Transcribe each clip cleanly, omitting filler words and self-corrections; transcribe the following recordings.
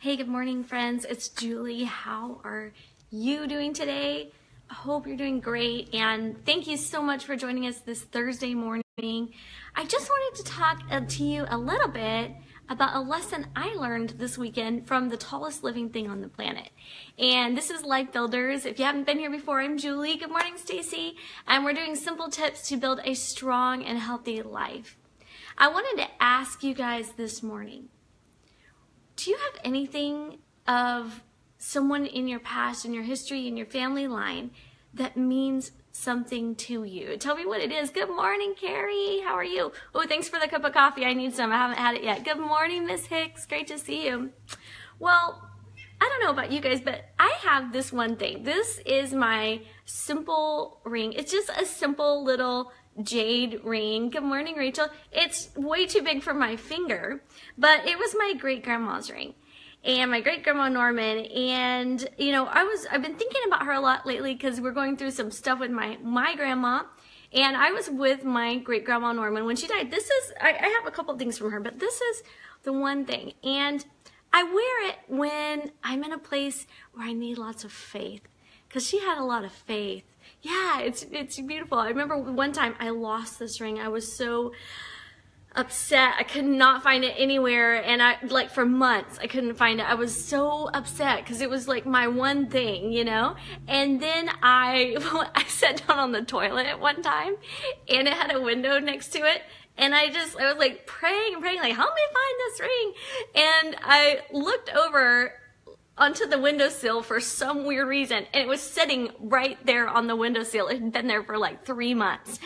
Hey, good morning, friends. It's Julie. How are you doing today? I hope you're doing great, and thank you so much for joining us this Thursday morning. I just wanted to talk to you a little bit about a lesson I learned this weekend from the tallest living thing on the planet. And this is Life Builders. If you haven't been here before, I'm Julie. Good morning, Stacy. And we're doing simple tips to build a strong and healthy life. I wanted to ask you guys this morning, do you have anything of someone in your past, in your history, in your family line that means something to you? Tell me what it is. Good morning, Carrie. How are you? Oh, thanks for the cup of coffee. I need some. I haven't had it yet. Good morning, Miss Hicks. Great to see you. Well, I don't know about you guys, but I have this one thing. This is my simple ring. It's just a simple little jade ring. Good morning, Rachel. It's way too big for my finger, but it was my great-grandma's ring. And my great-grandma Norman, and you know, I've been thinking about her a lot lately because we're going through some stuff with my grandma, and I was with my great-grandma Norman when she died. This is, I have a couple of things from her, but this is the one thing, and I wear it when I'm in a place where I need lots of faith, because she had a lot of faith. Yeah, it's beautiful. I remember one time I lost this ring. I was so upset. I could not find it anywhere, and I, like, for months I couldn't find it. I was so upset because it was like my one thing, you know. And then I sat down on the toilet at one time, and it had a window next to it, and I was like praying, like, help me find this ring. And I looked over onto the windowsill for some weird reason, and it was sitting right there on the windowsill. It had been there for like 3 months,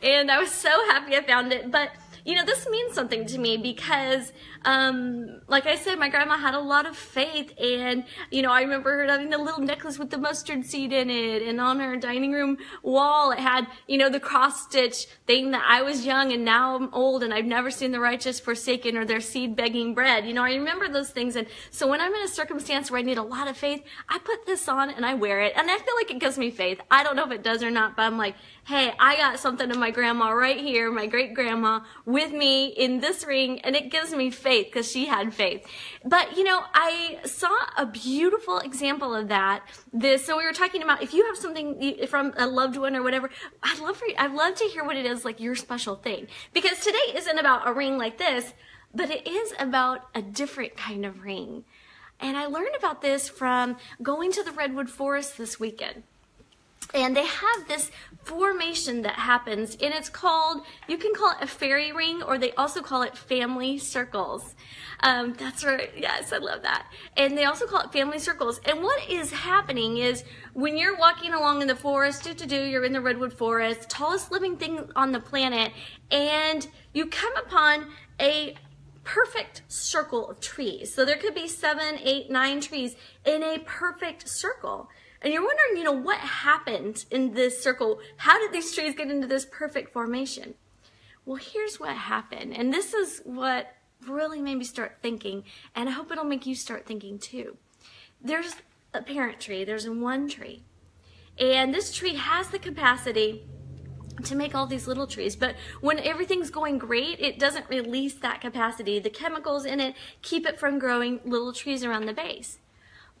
and I was so happy I found it. But you know, this means something to me because, like I said, my grandma had a lot of faith, and, you know, I remember her having the little necklace with the mustard seed in it, and on her dining room wall it had, you know, the cross-stitch thing that I was young and now I'm old and I've never seen the righteous forsaken or their seed begging bread. You know, I remember those things, and so when I'm in a circumstance where I need a lot of faith, I put this on and I wear it, and I feel like it gives me faith. I don't know if it does or not, but I'm like, hey, I got something of my grandma right here, my great-grandma, with me in this ring, and it gives me faith because she had faith. But you know, I saw a beautiful example of that. So we were talking about, if you have something from a loved one or whatever, I'd love to hear what it is, like your special thing. Because today isn't about a ring like this, but it is about a different kind of ring. And I learned about this from going to the Redwood Forest this weekend. And they have this formation that happens, and it's called, you can call it a fairy ring, or they also call it family circles. That's right. Yes, I love that. And they also call it family circles. And what is happening is, when you're walking along in the forest, you're in the Redwood Forest, tallest living thing on the planet, and you come upon a perfect circle of trees. So there could be 7, 8, 9 trees in a perfect circle. And you're wondering, you know, what happened in this circle? How did these trees get into this perfect formation? Well, here's what happened. And this is what really made me start thinking. And I hope it'll make you start thinking too. There's a parent tree. There's one tree. And this tree has the capacity to make all these little trees, but when everything's going great, it doesn't release that capacity. The chemicals in it keep it from growing little trees around the base.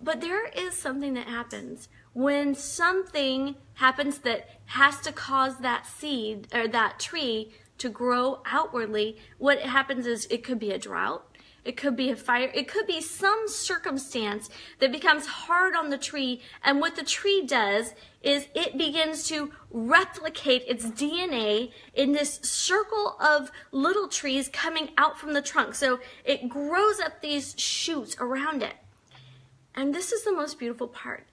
But there is something that happens when something happens that has to cause that seed or that tree to grow outwardly. What happens is, it could be a drought, it could be a fire, it could be some circumstance that becomes hard on the tree. And what the tree does is it begins to replicate its DNA in this circle of little trees coming out from the trunk. So it grows up these shoots around it. And this is the most beautiful part.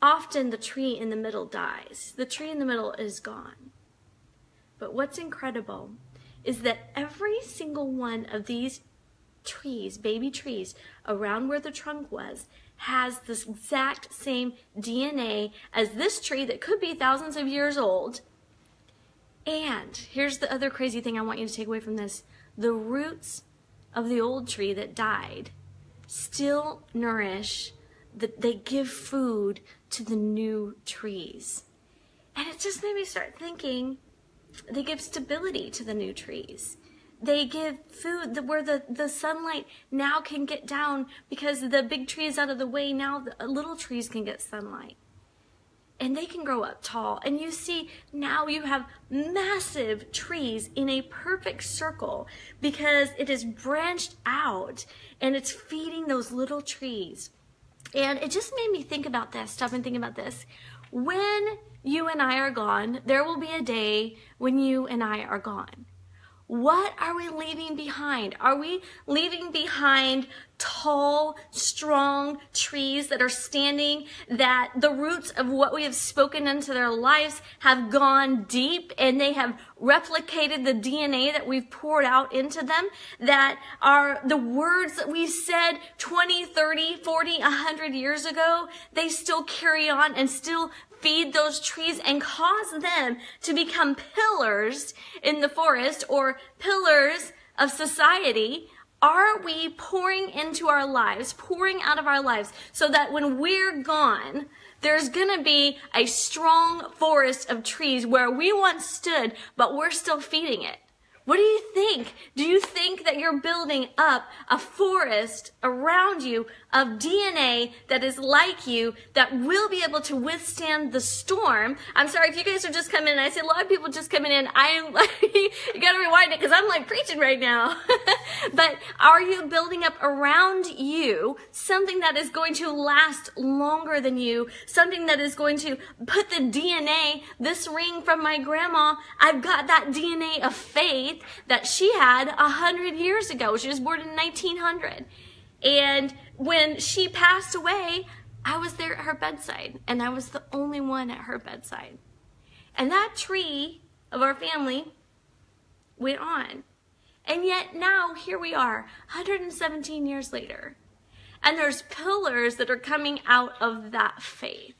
Often the tree in the middle dies. The tree in the middle is gone. But what's incredible is that every single one of these trees, baby trees, around where the trunk was, has this exact same DNA as this tree that could be thousands of years old. And here's the other crazy thing I want you to take away from this. The roots of the old tree that died still nourish, that they give food to the new trees. And it just made me start thinking, they give stability to the new trees. They give food where the sunlight now can get down because the big tree is out of the way. Now the little trees can get sunlight. And they can grow up tall. And you see, now you have massive trees in a perfect circle because it is branched out and it's feeding those little trees. And it just made me think about this. Stop and think about this. When you and I are gone, there will be a day when you and I are gone. What are we leaving behind? Are we leaving behind tall, strong trees that are standing, that the roots of what we have spoken into their lives have gone deep and they have replicated the DNA that we've poured out into them, that are the words that we said 20, 30, 40, 100 years ago, they still carry on and still feed those trees and cause them to become pillars in the forest or pillars of society? Are we pouring into our lives, pouring out of our lives, so that when we're gone, there's going to be a strong forest of trees where we once stood, but we're still feeding it? What do you think? Do you think that you're building up a forest around you of DNA that is like you, that will be able to withstand the storm? I'm sorry, if you guys are just coming in, I see a lot of people just coming in. I am like, you gotta rewind it because I'm like preaching right now. But are you building up around you something that is going to last longer than you? Something that is going to put the DNA, this ring from my grandma, I've got that DNA of faith that she had 100 years ago. She was born in 1900. And when she passed away, I was there at her bedside, and I was the only one at her bedside. And that tree of our family went on. And yet now here we are, 117 years later. And there's pillars that are coming out of that faith,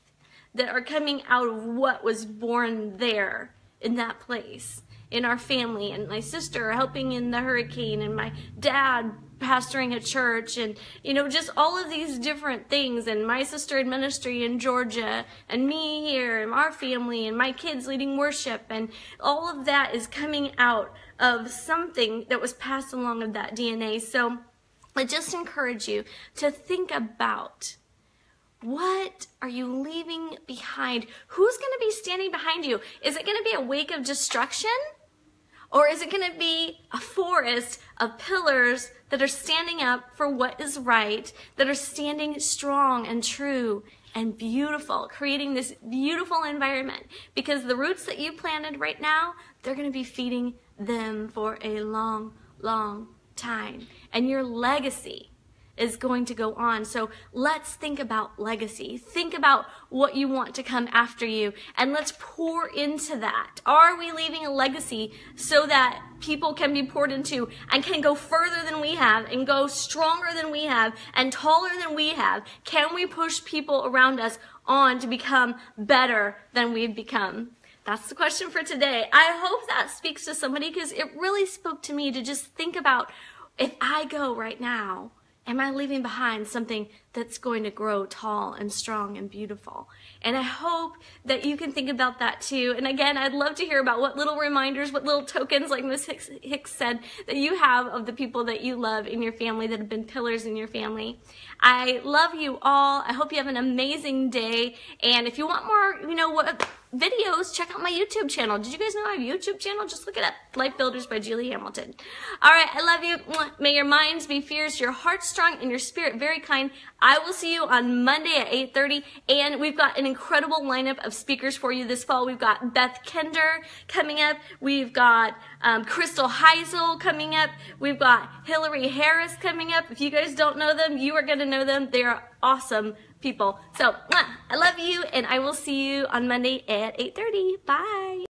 that are coming out of what was born there in that place. In our family, and my sister helping in the hurricane, and my dad pastoring a church, and you know, just all of these different things, and my sister in ministry in Georgia, and me here, and our family, and my kids leading worship, and all of that is coming out of something that was passed along of that DNA. So I just encourage you to think about, what are you leaving behind? Who's going to be standing behind you? Is it going to be a wake of destruction? Or is it going to be a forest of pillars that are standing up for what is right, that are standing strong and true and beautiful, creating this beautiful environment? Because the roots that you planted right now, they're going to be feeding them for a long, long time. And your legacy is going to go on. So let's think about legacy. Think about what you want to come after you, and let's pour into that. Are we leaving a legacy so that people can be poured into and can go further than we have, and go stronger than we have, and taller than we have? Can we push people around us on to become better than we've become? That's the question for today. I hope that speaks to somebody, because it really spoke to me to just think about, if I go right now, am I leaving behind something that's going to grow tall and strong and beautiful? And I hope that you can think about that too. And again, I'd love to hear about what little reminders, what little tokens, like Ms. Hicks said, that you have of the people that you love in your family, that have been pillars in your family. I love you all. I hope you have an amazing day. And if you want more, you know what, videos, check out my YouTube channel. Did you guys know I have a YouTube channel? Just look it up. Life Builders by Julie Hamilton. All right, I love you. May your minds be fierce, your heart strong, and your spirit very kind. I will see you on Monday at 8:30, and we've got an incredible lineup of speakers for you this fall. We've got Beth Kinder coming up. We've got Crystal Heisel coming up. We've got Hillary Harris coming up. If you guys don't know them, you are going to know them. They are awesome people. So I love you, and I will see you on Monday at 8:30. Bye.